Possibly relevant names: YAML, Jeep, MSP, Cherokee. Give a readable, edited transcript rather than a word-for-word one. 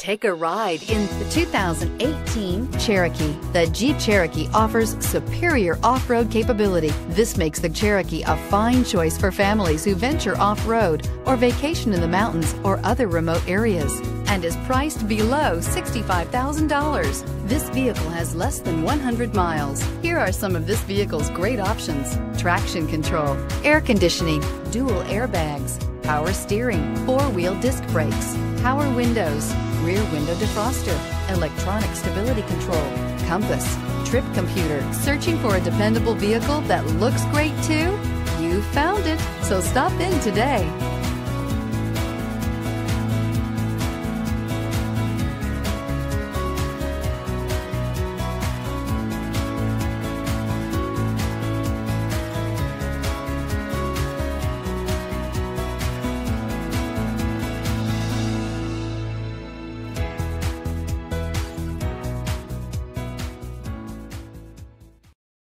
Take a ride in the 2018 Cherokee. The Jeep Cherokee offers superior off-road capability. This makes the Cherokee a fine choice for families who venture off-road or vacation in the mountains or other remote areas, and is priced below $65,000. This vehicle has less than 100 miles. Here are some of this vehicle's great options: traction control, air conditioning, dual airbags, power steering, four-wheel disc brakes, power windows, rear window defroster, electronic stability control, compass, trip computer. Searching for a dependable vehicle that looks great too? You found it, so stop in today.